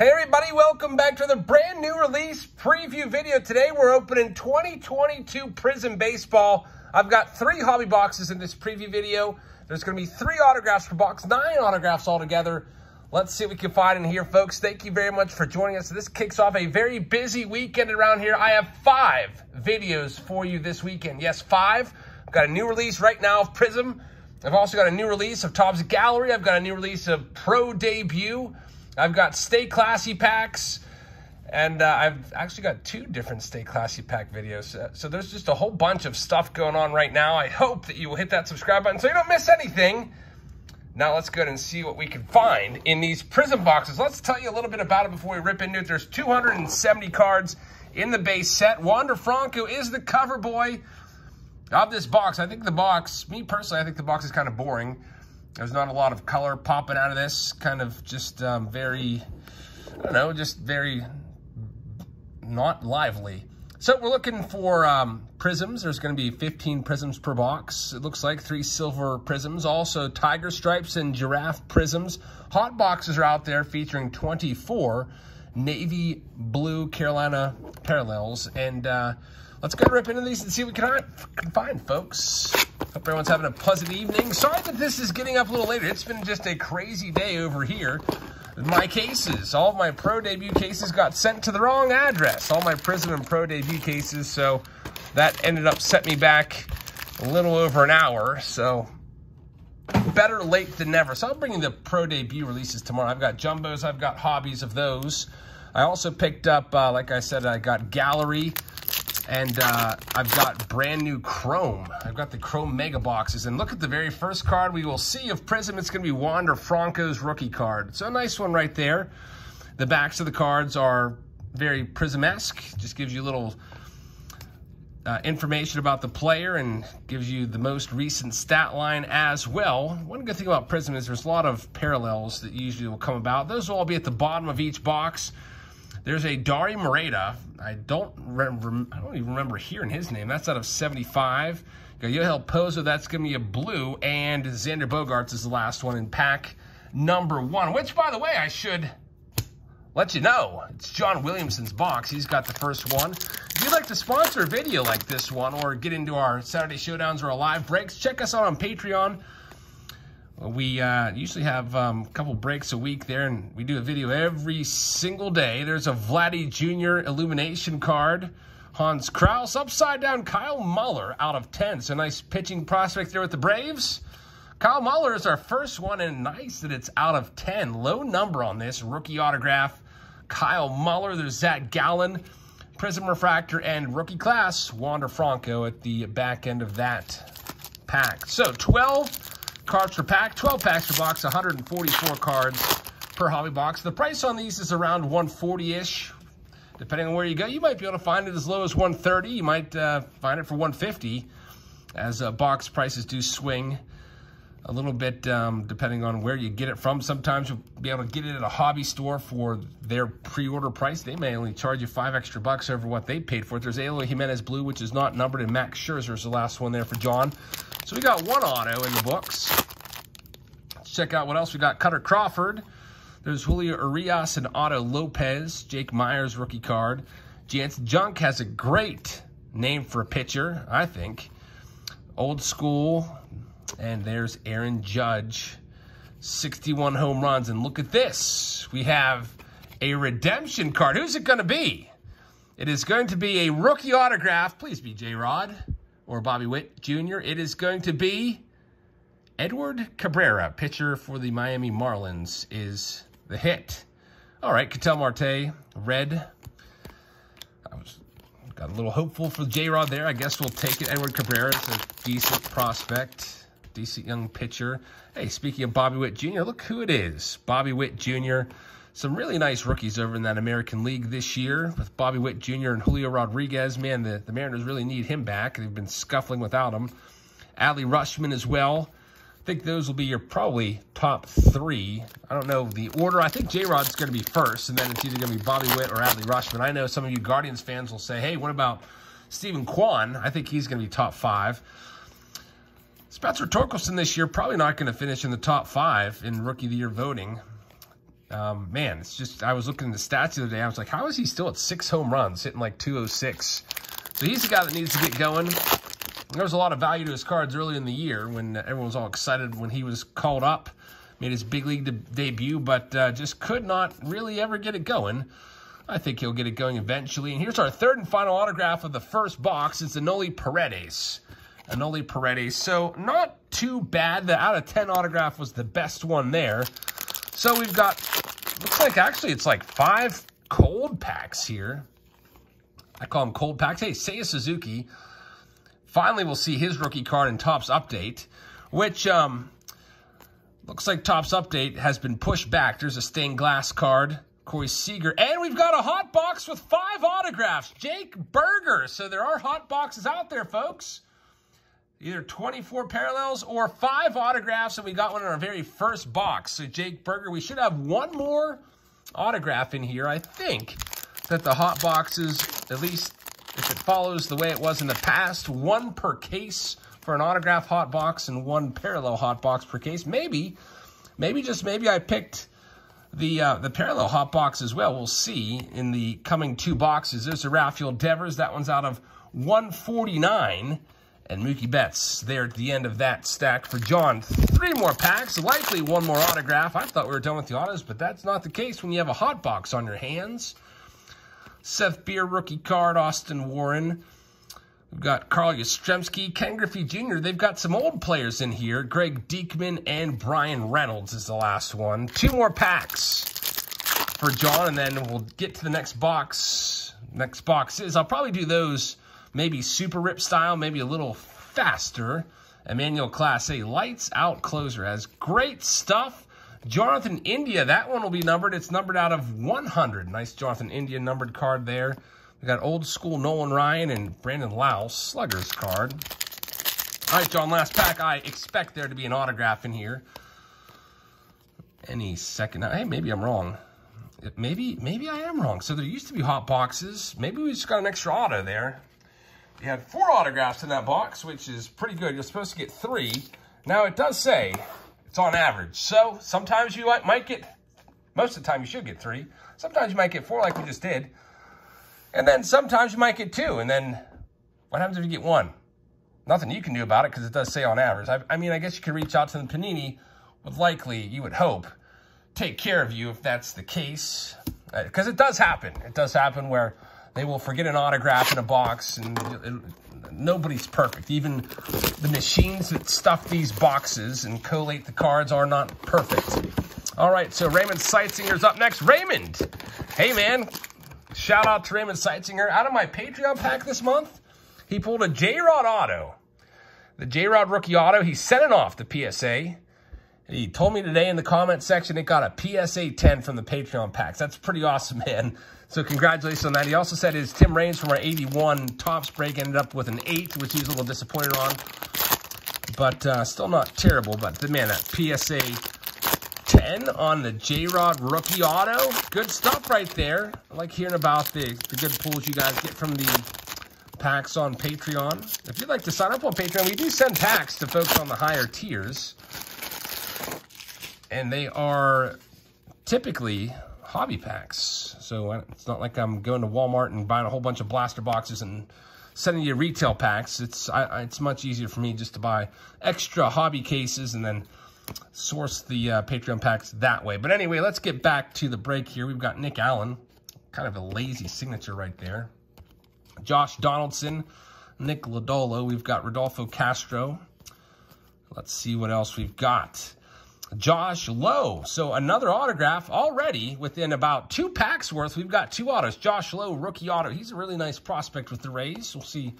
Hey everybody, welcome back to the brand new release preview video. Today we're opening 2022 Prizm Baseball. I've got three hobby boxes in this preview video. There's going to be three autographs per box, nine autographs altogether. Let's see what we can find in here, folks. Thank you very much for joining us. This kicks off a very busy weekend around here. I have five videos for you this weekend. Yes, five. I've got a new release right now of Prizm. I've also got a new release of Topps Gallery. I've got a new release of Pro Debut. I've got Stay Classy Packs, and I've actually got two different Stay Classy Pack videos. So there's just a whole bunch of stuff going on right now. I hope that you will hit that subscribe button so you don't miss anything. Now let's go ahead and see what we can find in these Prizm boxes. Let's tell you a little bit about it before we rip into it. There's 270 cards in the base set. Wander Franco is the cover boy of this box. I think the box, me personally, I think the box is kind of boring. There's not a lot of color popping out of this, kind of just very, I don't know, just very not lively. So we're looking for prisms. There's going to be 15 prisms per box. It looks like three silver prisms, also tiger stripes and giraffe prisms. Hot boxes are out there featuring 24 navy blue Carolina parallels. And let's go rip into these and see what we can find, folks. Hope everyone's having a pleasant evening. Sorry that this is getting up a little later. It's been just a crazy day over here. My cases, all of my Pro Debut cases got sent to the wrong address. All my Prizm and Pro Debut cases, so that ended up set me back a little over an hour. So better late than never. So I'll bring you the Pro Debut releases tomorrow. I've got jumbos. I've got hobbies of those. I also picked up, like I said, I got Gallery. And I've got brand new Chrome. I've got the Chrome Mega Boxes. And look at the very first card we will see of Prizm. It's going to be Wander Franco's rookie card. So a nice one right there. The backs of the cards are very Prizm-esque. Just gives you a little information about the player and gives you the most recent stat line as well. One good thing about Prizm is there's a lot of parallels that usually will come about. Those will all be at the bottom of each box. There's a Dari Moreta. I don't even remember hearing his name. That's out of 75. You got Yoel Pozo. That's going to be a blue. And Xander Bogarts is the last one in pack number one, which, by the way, I should let you know. It's John Williamson's box. He's got the first one. If you'd like to sponsor a video like this one or get into our Saturday Showdowns or our live breaks, check us out on Patreon. We usually have a couple breaks a week there, and we do a video every single day. There's a Vladdy Jr. illumination card. Hans Krauss, upside down Kyle Muller out of 10. So nice pitching prospect there with the Braves. Kyle Muller is our first one, and nice that it's out of 10. Low number on this. Rookie autograph, Kyle Muller. There's Zach Gallen, Prizm Refractor, and rookie class, Wander Franco at the back end of that pack. So 12 cards per pack, 12 packs per box, 144 cards per hobby box. The price on these is around 140-ish, depending on where you go. You might be able to find it as low as 130. You might find it for 150, as box prices do swing a little bit depending on where you get it from. Sometimes you'll be able to get it at a hobby store for their pre-order price. They may only charge you $5 extra over what they paid for it. There's Eloy Jimenez blue, which is not numbered, and Max Scherzer is the last one there for John. So we got one auto in the books. Let's check out what else we got. Cutter Crawford. There's Julio Urias and Otto Lopez. Jake Myers rookie card. Jansen Junk has a great name for a pitcher, I think. Old school. And there's Aaron Judge. 61 home runs. And look at this. We have a redemption card. Who's it going to be? It is going to be a rookie autograph. Please be J-Rod or Bobby Witt Jr. It is going to be Edward Cabrera, pitcher for the Miami Marlins, is the hit. All right, Ketel Marte, red. Got a little hopeful for J-Rod there. I guess we'll take it. Edward Cabrera is a decent prospect, decent young pitcher. Hey, speaking of Bobby Witt Jr., look who it is. Bobby Witt Jr., some really nice rookies over in that American League this year with Bobby Witt Jr. and Julio Rodriguez. Man, the Mariners really need him back. They've been scuffling without him. Adley Rutschman as well. I think those will be your probably top three. I don't know the order. I think J-Rod's going to be first, and then it's either going to be Bobby Witt or Adley Rutschman. I know some of you Guardians fans will say, hey, what about Stephen Kwan? I think he's going to be top five. Spencer Torkelson this year probably not going to finish in the top five in Rookie of the Year voting. Man, it's just, I was looking at the stats the other day. I was like, how is he still at 6 home runs, hitting like .206? So he's the guy that needs to get going. There was a lot of value to his cards early in the year when everyone was all excited when he was called up, made his big league debut, but just could not really ever get it going. I think he'll get it going eventually. And here's our third and final autograph of the first box. It's Enoli Paredes. Enoli Paredes. So not too bad. The out of 10 autograph was the best one there. So we've got, looks like actually it's like 5 cold packs here. I call them cold packs. Hey, Seiya Suzuki. Finally, we'll see his rookie card in Topps Update, which looks like Topps Update has been pushed back. There's a stained glass card, Corey Seager, and we've got a hot box with 5 autographs, Jake Berger. So there are hot boxes out there, folks. Either 24 parallels or 5 autographs, and we got one in our very first box. So Jake Berger, we should have one more autograph in here. I think that the hot boxes, at least if it follows the way it was in the past, 1 per case for an autograph hot box and 1 parallel hot box per case. Maybe just maybe I picked the parallel hot box as well. We'll see in the coming 2 boxes. There's a Rafael Devers. That one's out of 149. And Mookie Betts there at the end of that stack for John. 3 more packs, likely 1 more autograph. I thought we were done with the autos, but that's not the case when you have a hot box on your hands. Seth Beer rookie card, Austin Warren. We've got Carl Yastrzemski, Ken Griffey Jr. They've got some old players in here. Greg Diekman and Brian Reynolds is the last one. 2 more packs for John, and then we'll get to the next box. Next boxes. I'll probably do those maybe super rip style, maybe a little faster. Emmanuel Class A, lights out closer, has great stuff. Jonathan India, that one will be numbered. It's numbered out of 100. Nice Jonathan India numbered card there. We got old school Nolan Ryan and Brandon Lau sluggers card. All right, John, last pack. I expect there to be an autograph in here any second. Hey, maybe I'm wrong. Maybe I am wrong. So there used to be hot boxes. Maybe we just got an extra auto there. We had 4 autographs in that box, which is pretty good. You're supposed to get 3. Now it does say it's on average. So sometimes you might get, most of the time you should get 3. Sometimes you might get 4 like we just did. And then sometimes you might get 2. And then what happens if you get 1? Nothing you can do about it because it does say on average. I mean, I guess you could reach out to the Panini would likely, you would hope, take care of you if that's the case. Because it does happen. It does happen where they will forget an autograph in a box, and nobody's perfect. Even the machines that stuff these boxes and collate the cards are not perfect. All right, so Raymond Seitzinger's up next. Raymond, hey, man, shout out to Raymond Seitzinger. Out of my Patreon pack this month, he pulled a J-Rod auto, the J-Rod rookie auto. He sent it off to PSA. He told me today in the comment section it got a PSA 10 from the Patreon packs. That's pretty awesome, man. So congratulations on that. He also said his Tim Raines from our 81 Topps break ended up with an 8, which he was a little disappointed on. But still not terrible. But, man, that PSA 10 on the J-Rod rookie auto. Good stuff right there. I like hearing about the good pulls you guys get from the packs on Patreon. If you'd like to sign up on Patreon, we do send packs to folks on the higher tiers. And they are typically hobby packs. So it's not like I'm going to Walmart and buying a whole bunch of blaster boxes and sending you retail packs. It's much easier for me just to buy extra hobby cases and then source the Patreon packs that way. But anyway, let's get back to the break here. We've got Nick Allen, kind of a lazy signature right there. Josh Donaldson, Nick Lodolo. We've got Rodolfo Castro. Let's see what else we've got. Josh Lowe. So another autograph already within about 2 packs worth. We've got 2 autos. Josh Lowe, rookie auto. He's a really nice prospect with the Rays. We'll see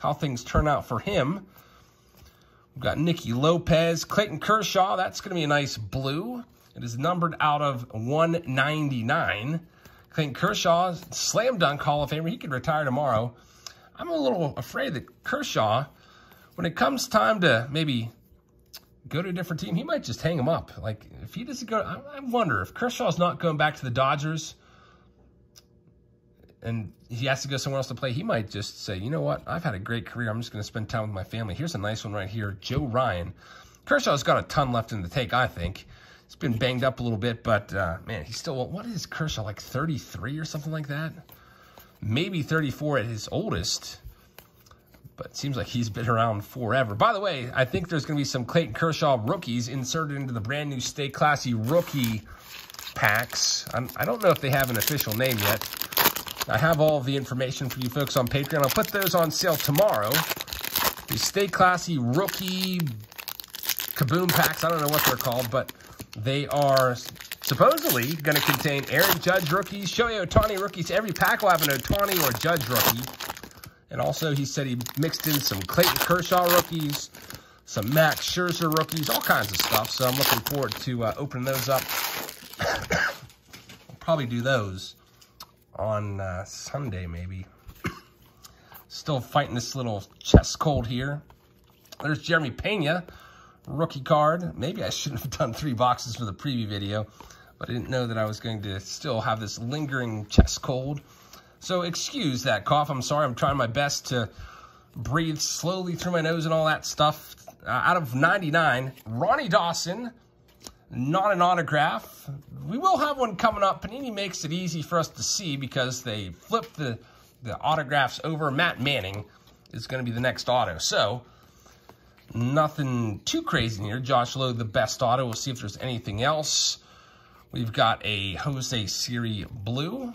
how things turn out for him. We've got Nicky Lopez, Clayton Kershaw. That's going to be a nice blue. It is numbered out of 199. Clayton Kershaw, slam dunk Hall of Famer. He could retire tomorrow. I'm a little afraid that Kershaw, when it comes time to maybe go to a different team, he might just hang him up. Like, if he doesn't go, I wonder if Kershaw's not going back to the Dodgers and he has to go somewhere else to play, he might just say, you know what, I've had a great career. I'm just going to spend time with my family. Here's a nice one right here, Joe Ryan. Kershaw's got a ton left in the tank, I think. He's been banged up a little bit, but man, he's still, what is Kershaw, like 33 or something like that? Maybe 34 at his oldest, but it seems like he's been around forever. By the way, I think there's going to be some Clayton Kershaw rookies inserted into the brand new Stay Classy rookie packs. I don't know if they have an official name yet. I have all the information for you folks on Patreon. I'll put those on sale tomorrow. The Stay Classy rookie kaboom packs. I don't know what they're called, but they are supposedly going to contain Aaron Judge rookies, Shohei Ohtani rookies. Every pack will have an Ohtani or Judge rookie. And also, he said he mixed in some Clayton Kershaw rookies, some Max Scherzer rookies, all kinds of stuff. So I'm looking forward to opening those up. I'll probably do those on Sunday, maybe. Still fighting this little chest cold here. There's Jeremy Pena, rookie card. Maybe I shouldn't have done three boxes for the preview video, but I didn't know that I was going to still have this lingering chest cold. So excuse that cough. I'm sorry. I'm trying my best to breathe slowly through my nose and all that stuff. Out of 99, Ronnie Dawson, not an autograph. We will have one coming up. Panini makes it easy for us to see because they flip the autographs over. Matt Manning is going to be the next auto. So nothing too crazy in here. Josh Lowe, the best auto. We'll see if there's anything else. We've got a Jose Siri blue.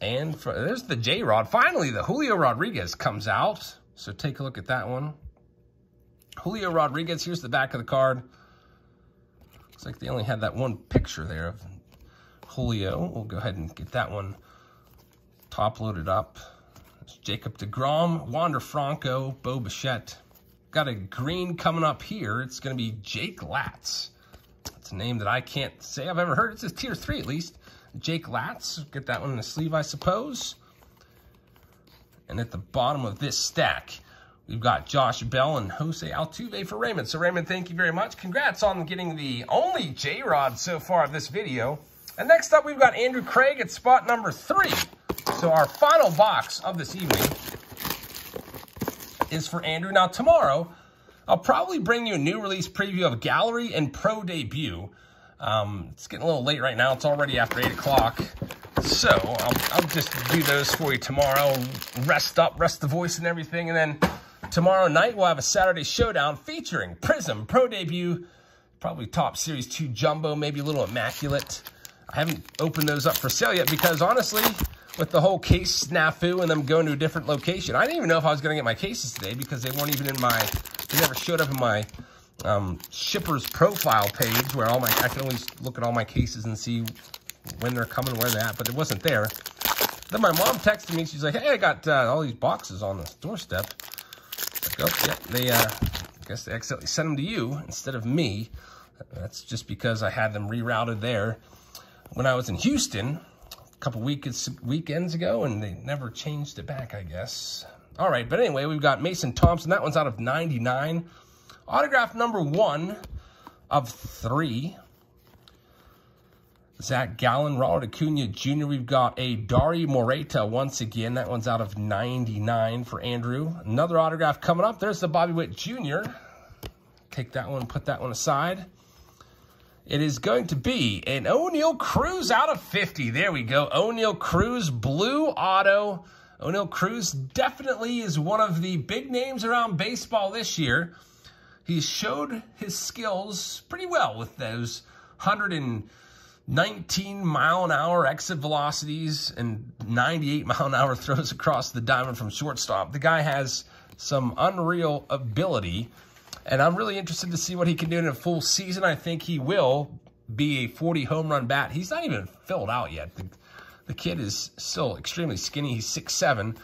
And there's the J-Rod. Finally, the Julio Rodriguez comes out. So take a look at that one. Julio Rodriguez, here's the back of the card. Looks like they only had that one picture there of Julio. We'll go ahead and get that one top loaded up. It's Jacob deGrom, Wander Franco, Bo Bichette. Got a green coming up here. It's going to be Jake Latz. It's a name that I can't say I've ever heard. It's a tier 3 at least. Jake Latz. Get that one in the sleeve, I suppose. And at the bottom of this stack, we've got Josh Bell and Jose Altuve for Raymond. So, Raymond, thank you very much. Congrats on getting the only J-Rod so far of this video. And next up, we've got Andrew Craig at spot number 3. So, our final box of this evening is for Andrew. Now, tomorrow, I'll probably bring you a new release preview of Gallery and Pro Debut. It's getting a little late right now. It's already after 8 o'clock. So I'll just do those for you tomorrow. Rest up, rest the voice and everything. And then tomorrow night, we'll have a Saturday showdown featuring Prizm, Pro Debut, probably Top Series 2 Jumbo, maybe a little Immaculate. I haven't opened those up for sale yet because, honestly, with the whole case snafu and them going to a different location, I didn't even know if I was going to get my cases today because they weren't even in my, they never showed up in my shipper's profile page where all my, I can always look at all my cases and see when they're coming, where they're at, but it wasn't there. Then my mom texted me, she's like, hey, I got all these boxes on the doorstep. Like, oh, yeah, they, I guess they accidentally sent them to you instead of me. That's just because I had them rerouted there when I was in Houston a couple weekends ago, and they never changed it back, I guess. All right, but anyway, we've got Mason Thompson. That one's out of 99. Autograph number 1 of 3. Zach Gallen, Ronald Acuna Jr. We've got a Dari Moreta once again. That one's out of 99 for Andrew. Another autograph coming up. There's the Bobby Witt Jr. Take that one, put that one aside. It is going to be an O'Neill Cruz out of 50. There we go. O'Neill Cruz, blue auto. O'Neill Cruz definitely is one of the big names around baseball this year. He showed his skills pretty well with those 119-mile-an-hour exit velocities and 98-mile-an-hour throws across the diamond from shortstop. The guy has some unreal ability, and I'm really interested to see what he can do in a full season. I think he will be a 40-home-run bat. He's not even filled out yet. The kid is still extremely skinny. He's 6'7".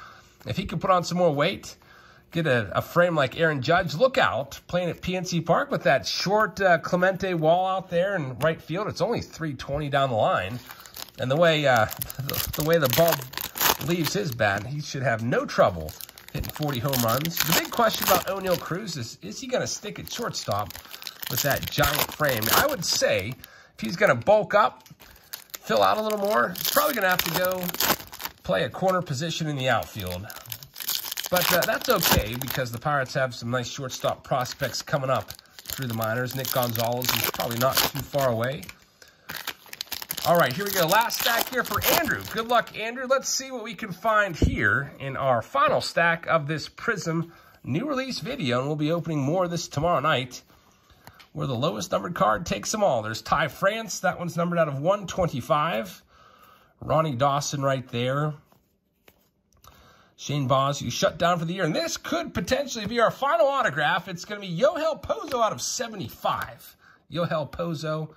If he can put on some more weight, get a frame like Aaron Judge, look out, playing at PNC Park with that short Clemente wall out there in right field. It's only 320 down the line. And the way the ball leaves his bat, he should have no trouble hitting 40 home runs. The big question about O'Neill Cruz is he going to stick at shortstop with that giant frame? I would say if he's going to bulk up, fill out a little more, he's probably going to have to go play a corner position in the outfield. But that's okay because the Pirates have some nice shortstop prospects coming up through the minors. Nick Gonzalez is probably not too far away. All right, here we go. Last stack here for Andrew. Good luck, Andrew. Let's see what we can find here in our final stack of this Prizm new release video. And we'll be opening more of this tomorrow night, where the lowest numbered card takes them all. There's Ty France. That one's numbered out of 125. Ronnie Dawson right there. Shane Boz, you shut down for the year. And this could potentially be our final autograph. It's going to be Yoel Pozo out of 75. Yoel Pozo,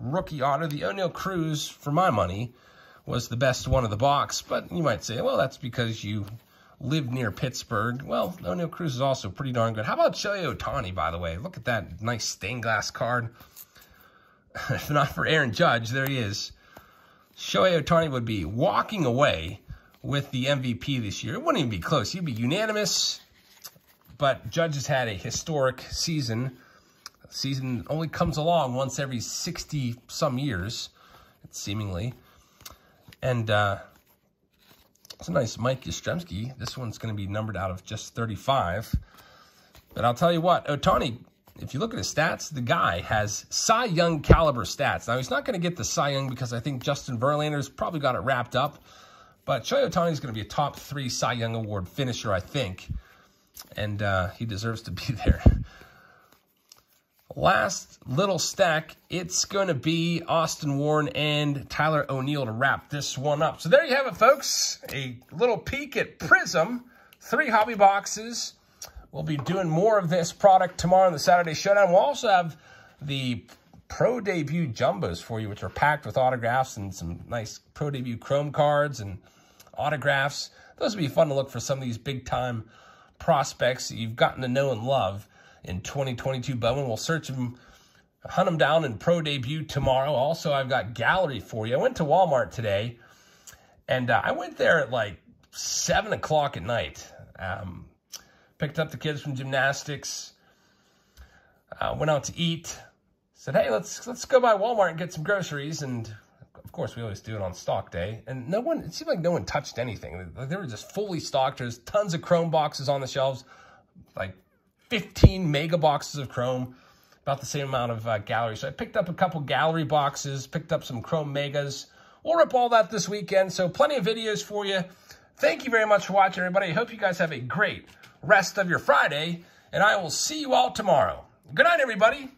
rookie auto. The O'Neill Cruz, for my money, was the best one of the box. But you might say, well, that's because you lived near Pittsburgh. Well, O'Neill Cruz is also pretty darn good. How about Shohei Ohtani, by the way? Look at that nice stained glass card. If not for Aaron Judge, there he is. Shohei Ohtani would be walking away with the MVP this year. It wouldn't even be close. He'd be unanimous. But Judge has had a historic season. A season only comes along once every 60-some years, seemingly. And it's a nice Mike Yastrzemski. This one's going to be numbered out of just 35. But I'll tell you what, Ohtani, if you look at his stats, the guy has Cy Young caliber stats. Now, he's not going to get the Cy Young because I think Justin Verlander's probably got it wrapped up. But Shohei Ohtani is going to be a top 3 Cy Young Award finisher, I think. And he deserves to be there. Last little stack, it's going to be Austin Warren and Tyler O'Neill to wrap this one up. So there you have it, folks. A little peek at Prizm. 3 hobby boxes. We'll be doing more of this product tomorrow in the Saturday Showdown. We'll also have the Pro Debut jumbos for you, which are packed with autographs and some nice Pro Debut chrome cards and autographs. Those would be fun to look for some of these big-time prospects that you've gotten to know and love in 2022 Bowman. We'll search them, hunt them down in Pro Debut tomorrow. Also, I've got gallery for you. I went to Walmart today, and I went there at like 7 o'clock at night. Picked up the kids from gymnastics, went out to eat. Said, hey, let's go by Walmart and get some groceries. And, of course, we always do it on stock day. And no one, it seemed like no one touched anything. They were just fully stocked. There's tons of chrome boxes on the shelves, like 15 mega boxes of chrome, about the same amount of gallery. So I picked up a couple gallery boxes, picked up some chrome megas. We'll rip all that this weekend, so plenty of videos for you. Thank you very much for watching, everybody. I hope you guys have a great rest of your Friday, and I will see you all tomorrow. Good night, everybody.